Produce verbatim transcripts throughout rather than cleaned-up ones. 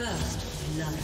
First blood.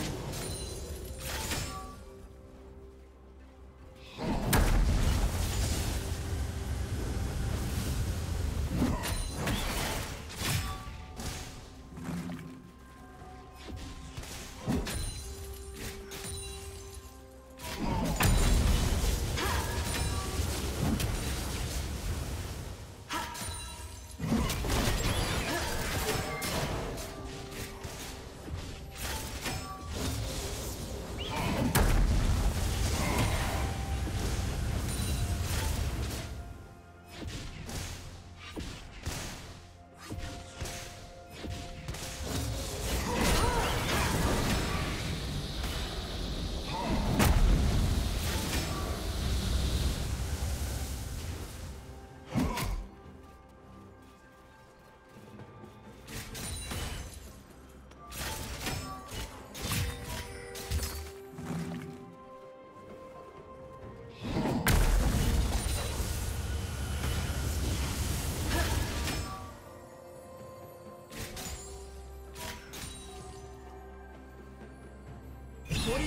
What do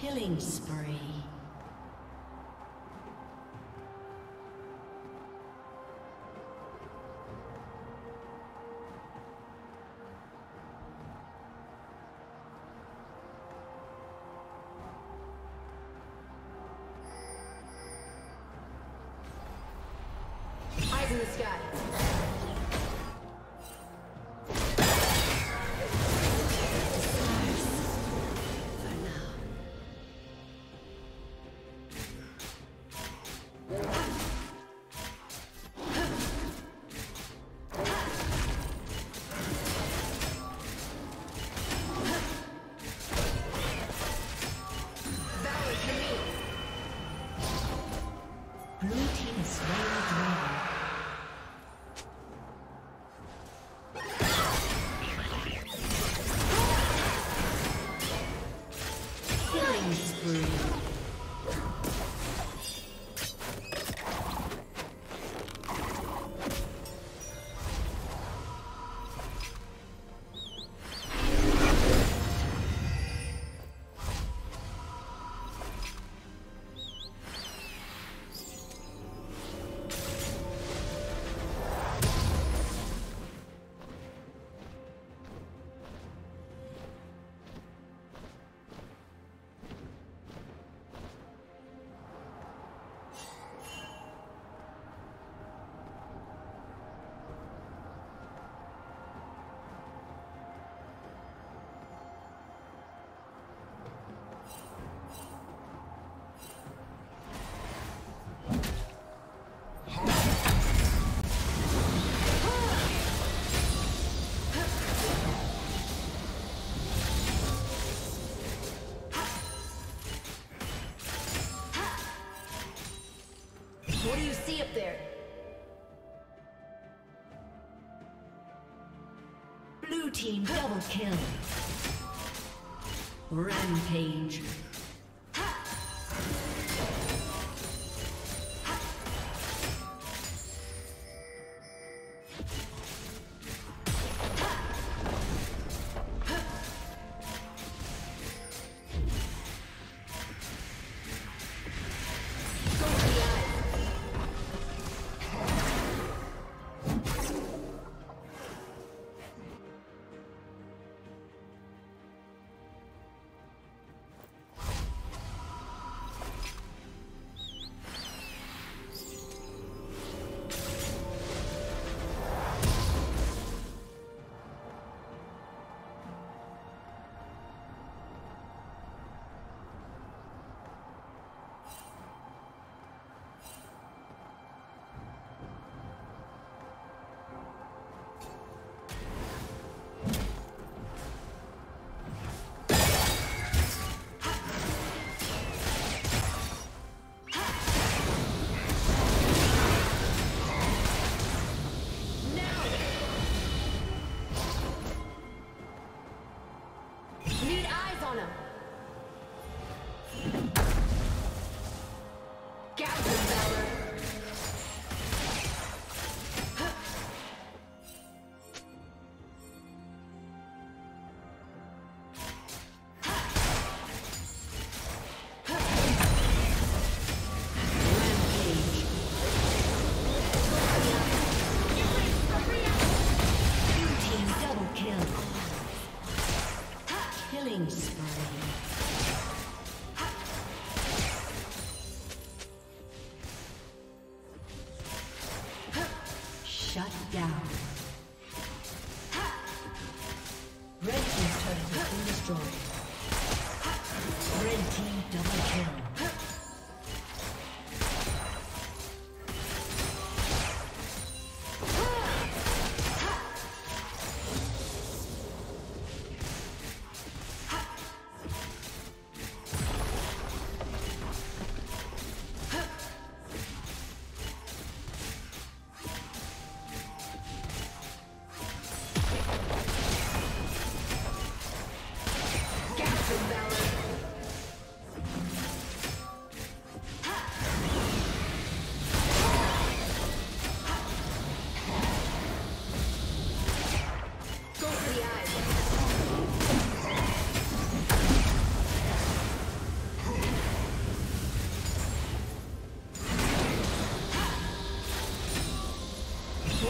Killing spree. Eyes in the sky. What do you see up there? Blue team double kill. Rampage. Shut down. Red team's turret has been destroyed. Red team double kill.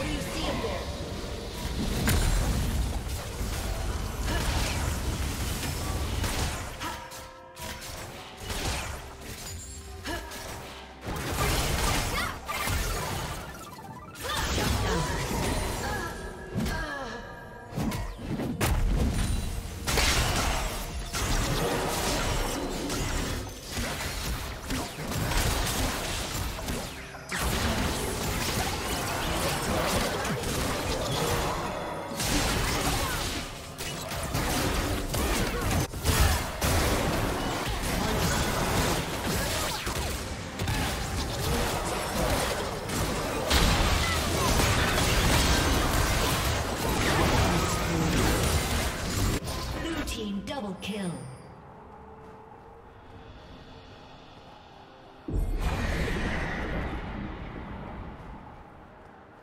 What do you see in there? Kill.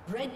Red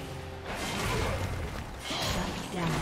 Shut down.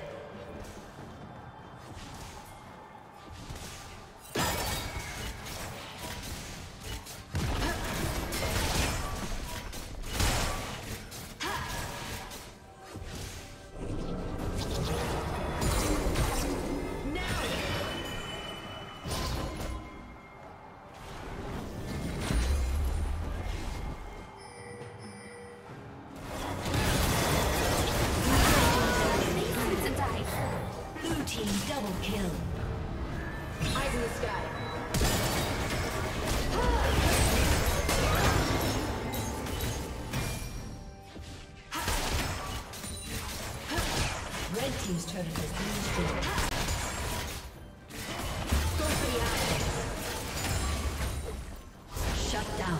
Team's turret has been destroyed. Go for the eye. Shut down.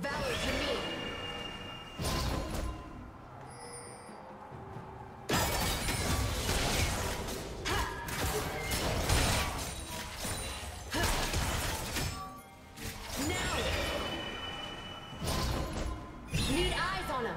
Valor to me. Ha. Ha. Now. Need eyes on him.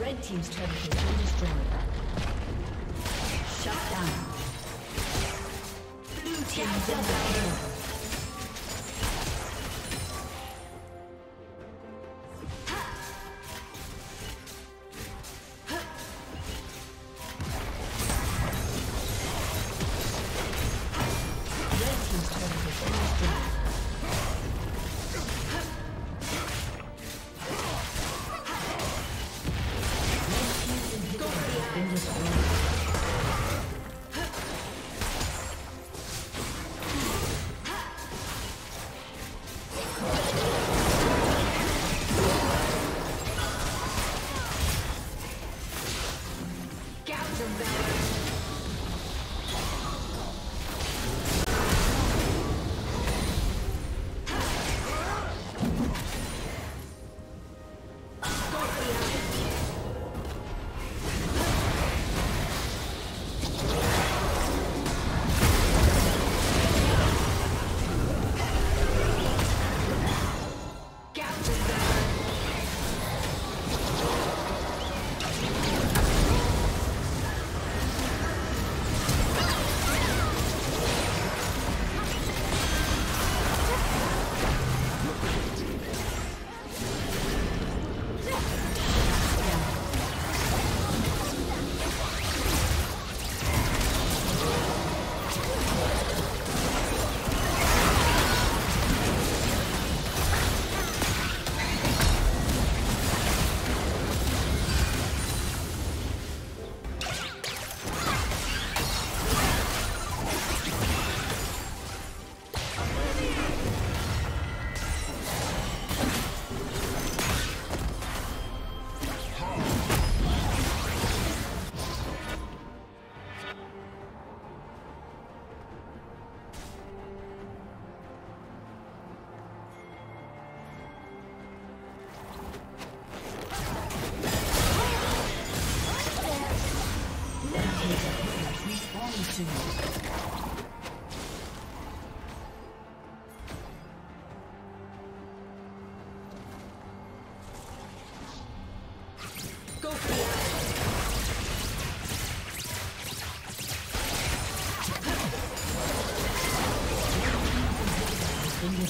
Red team's turret has been destroyed. Shut down. Blue team's double kill. Industry. soon. Go for it. Been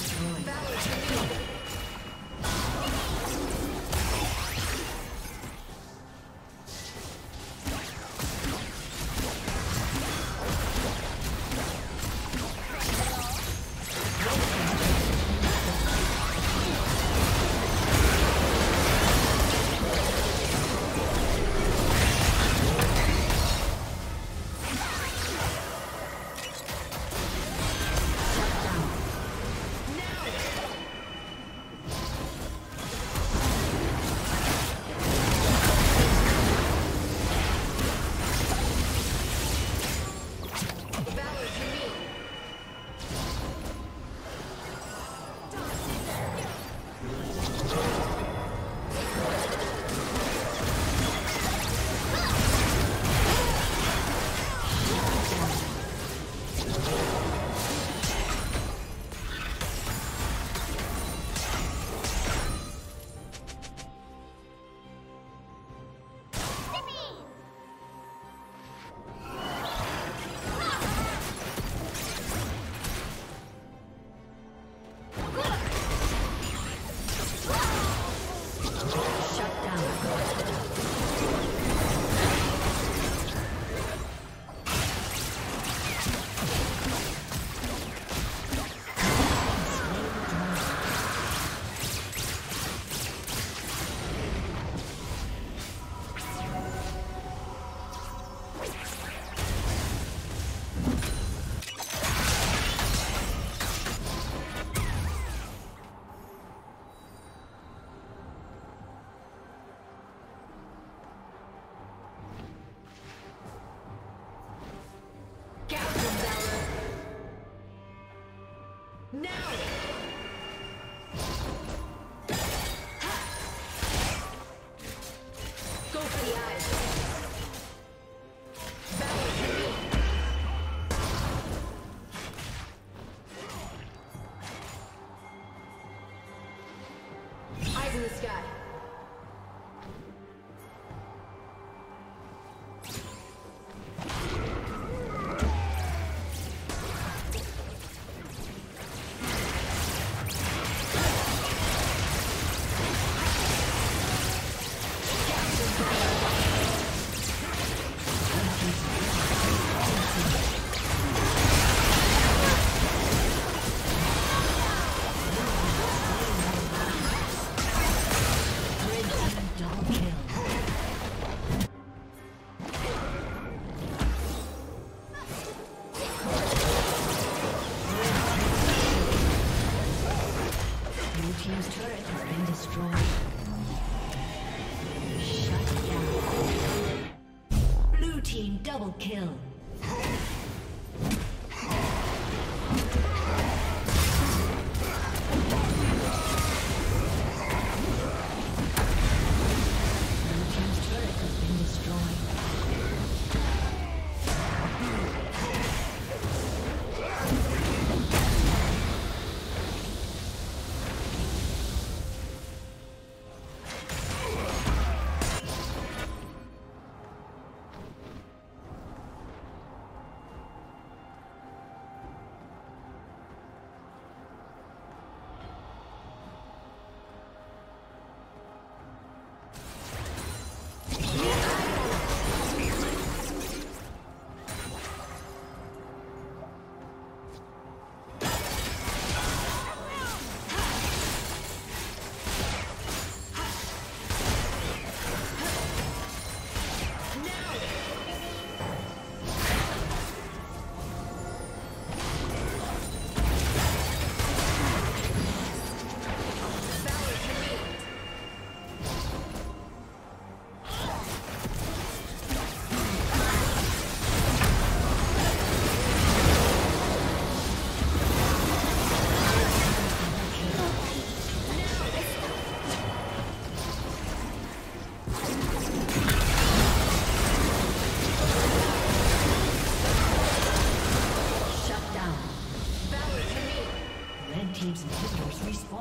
destroyed. Double kill.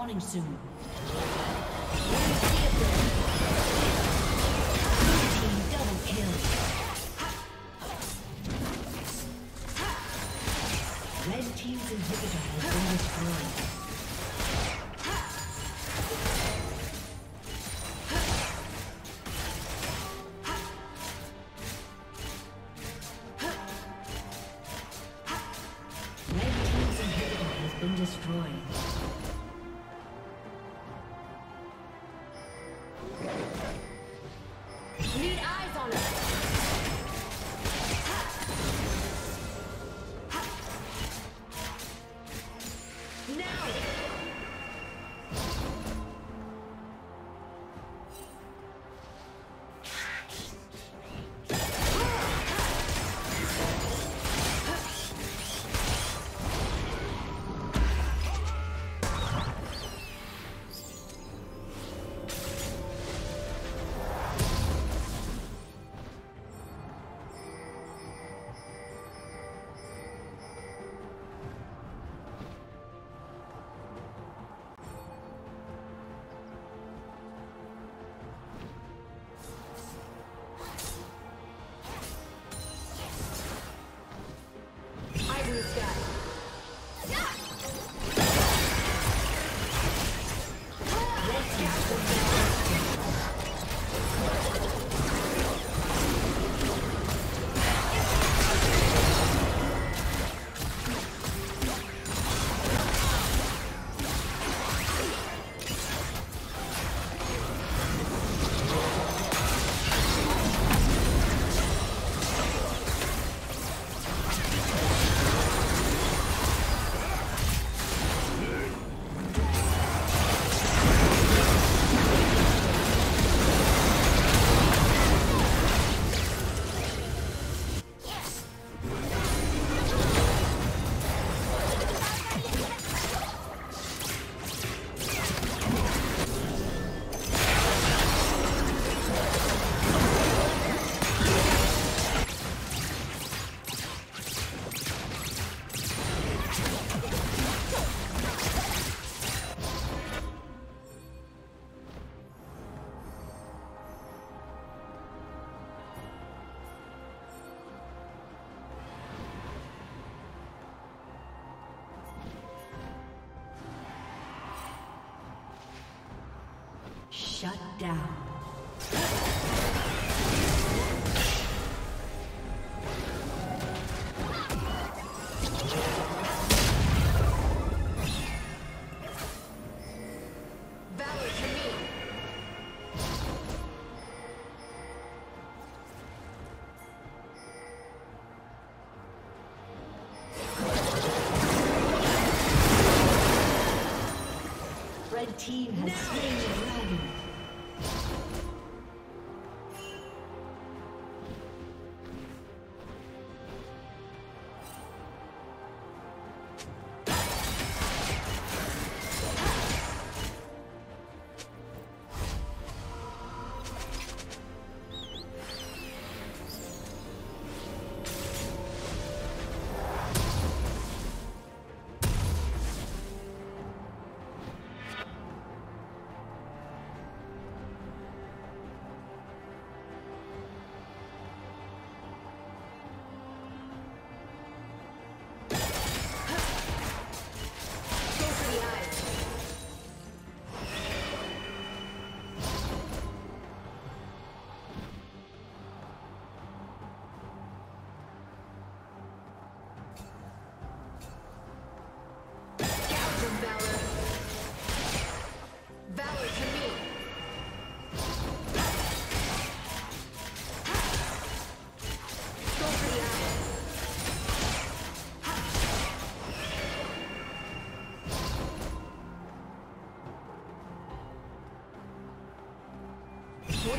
spawning soon. Shut down. Red team has slain the dragon. What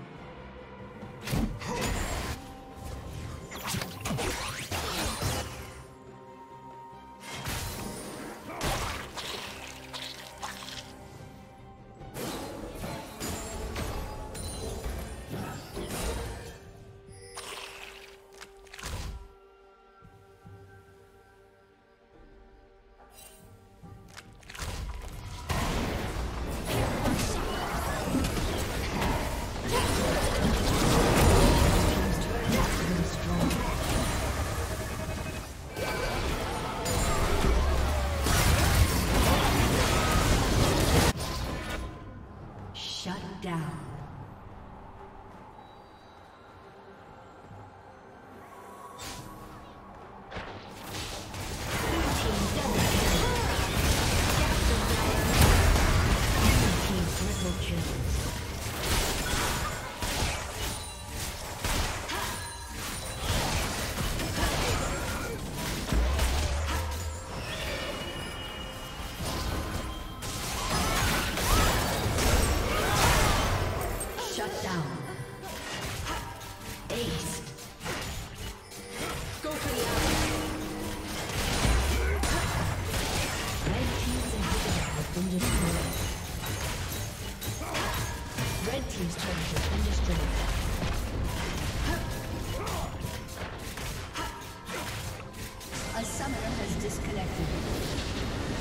A summoner has disconnected.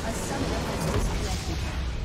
A summoner has disconnected.